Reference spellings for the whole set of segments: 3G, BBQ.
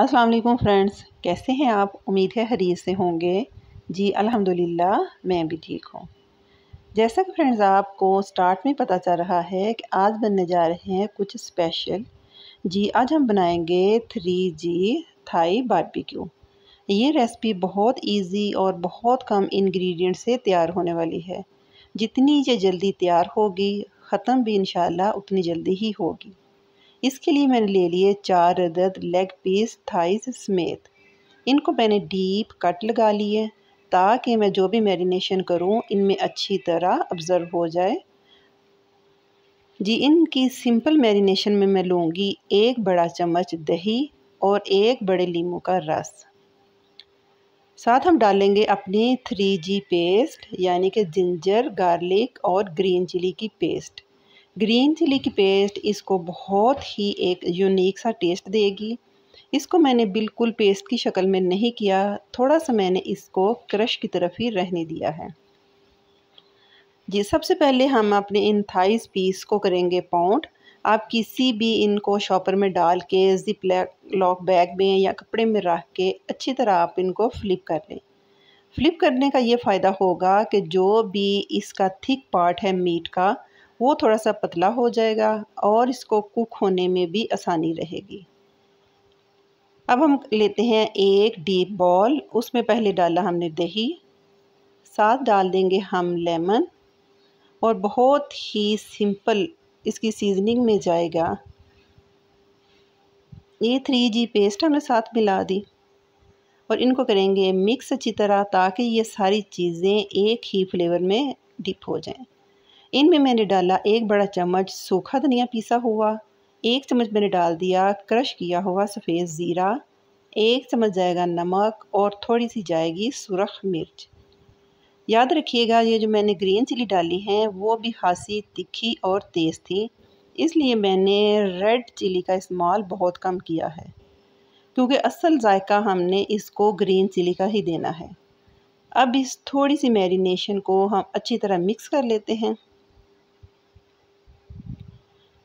अस्सलाम वालेकुम फ्रेंड्स, कैसे हैं आप? उम्मीद है खैरियत से होंगे। जी अल्हम्दुलिल्लाह मैं भी ठीक हूँ। जैसा कि फ्रेंड्स आपको स्टार्ट में पता चल रहा है कि आज बनने जा रहे हैं कुछ स्पेशल। जी आज हम बनाएंगे 3G थाई बारबेक्यू। ये रेसिपी बहुत इजी और बहुत कम इंग्रेडिएंट से तैयार होने वाली है। जितनी ये जल्दी तैयार होगी, ख़त्म भी इंशाल्लाह उतनी जल्दी ही होगी। इसके लिए मैंने ले लिए 4 अदद लेग पीस थाइस समेत। इनको मैंने डीप कट लगा लिए ताकि मैं जो भी मैरिनेशन करूं इनमें अच्छी तरह ऑब्ज़र्व हो जाए। जी इनकी सिंपल मैरिनेशन में मैं लूँगी 1 बड़ा चम्मच दही और 1 बड़े नींबू का रस। साथ हम डालेंगे अपनी 3G पेस्ट, यानी कि जिंजर गार्लिक और ग्रीन चिली की पेस्ट। ग्रीन चिली की पेस्ट इसको बहुत ही एक यूनिक सा टेस्ट देगी। इसको मैंने बिल्कुल पेस्ट की शक्ल में नहीं किया, थोड़ा सा मैंने इसको क्रश की तरफ ही रहने दिया है। जी सबसे पहले हम अपने इन थाइस पीस को करेंगे पाउंड। आप किसी भी इनको शॉपर में डाल के जिप लॉक बैग में या कपड़े में रख के अच्छी तरह आप इनको फ्लिप कर लें। फ्लिप करने का ये फ़ायदा होगा कि जो भी इसका थिक पार्ट है मीट का, वो थोड़ा सा पतला हो जाएगा और इसको कुक होने में भी आसानी रहेगी। अब हम लेते हैं एक डीप बॉल, उसमें पहले डाला हमने दही, साथ डाल देंगे हम लेमन और बहुत ही सिंपल इसकी सीजनिंग में जाएगा। ये 3G पेस्ट हमने साथ मिला दी और इनको करेंगे मिक्स अच्छी तरह ताकि ये सारी चीज़ें एक ही फ्लेवर में डिप हो जाएं। इनमें मैंने डाला 1 बड़ा चम्मच सूखा धनिया पीसा हुआ, 1 चम्मच मैंने डाल दिया क्रश किया हुआ सफ़ेद ज़ीरा, 1 चम्मच जाएगा नमक और थोड़ी सी जाएगी सुरख मिर्च। याद रखिएगा ये जो मैंने ग्रीन चिली डाली है वो भी खासी तीखी और तेज़ थी, इसलिए मैंने रेड चिली का इस्तेमाल बहुत कम किया है क्योंकि असल जायका हमने इसको ग्रीन चिली का ही देना है। अब इस थोड़ी सी मैरिनेशन को हम अच्छी तरह मिक्स कर लेते हैं।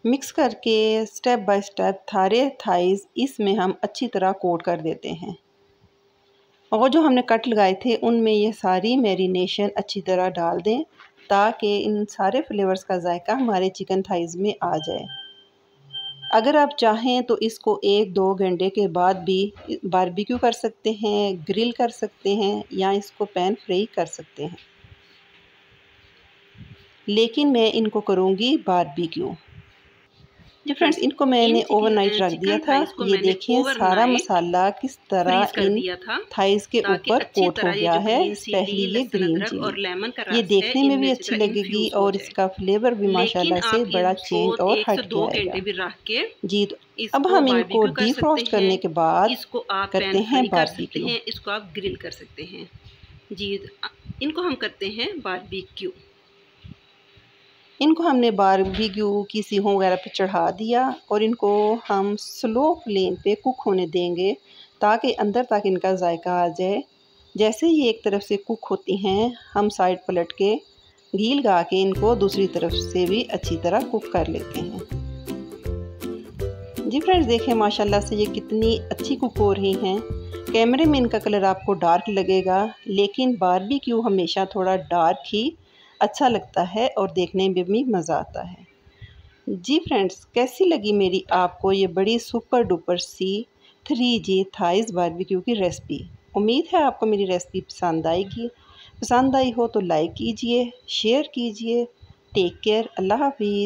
मिक्स करके स्टेप बाय स्टेप थारे थाइस इसमें हम अच्छी तरह कोट कर देते हैं और जो हमने कट लगाए थे उनमें ये सारी मैरिनेशन अच्छी तरह डाल दें ताकि इन सारे फ्लेवर्स का जायका हमारे चिकन थाइस में आ जाए। अगर आप चाहें तो इसको 1-2 घंटे के बाद भी बारबेक्यू कर सकते हैं, ग्रिल कर सकते हैं या इसको पैन फ्राई कर सकते हैं, लेकिन मैं इनको करूँगी बारबेक्यू। जी फ्रेंड्स इनको मैंने ओवरनाइट रख दिया था। ये देखें सारा मसाला किस तरह इन थाइस के ऊपर कोट हो गया है। पहली ये ग्रीन चिली, ये देखने में भी अच्छी लगेगी और इसका फ्लेवर भी माशाल्लाह से बड़ा चेंज और हट गया है। जी अब हम इनको डीफ्रॉस्ट करने के बाद करते हैं बारबेक्यू। इसको आप ग्रिल कर सकते हैं। जी इनको हम करते हैं बारबेक्यू। इनको हमने बारबेक्यू की सीहों वगैरह पे चढ़ा दिया और इनको हम स्लो फ्लेम पे कुक होने देंगे ताकि अंदर तक इनका जायका आ जाए। जैसे ये एक तरफ से कुक होती हैं, हम साइड पलट के घी लगा के इनको दूसरी तरफ से भी अच्छी तरह कुक कर लेते हैं। जी फ्रेंड्स देखें माशाल्लाह से ये कितनी अच्छी कुक हो रही हैं। कैमरे में इनका कलर आपको डार्क लगेगा, लेकिन बारबेक्यू हमेशा थोड़ा डार्क ही अच्छा लगता है और देखने में भी मज़ा आता है। जी फ्रेंड्स कैसी लगी मेरी आपको ये बड़ी सुपर डुपर सी 3G थाइस बारबेक्यू की रेसिपी? उम्मीद है आपको मेरी रेसिपी पसंद आएगी। पसंद आई हो तो लाइक कीजिए, शेयर कीजिए। टेक केयर, अल्लाह हाफिज़।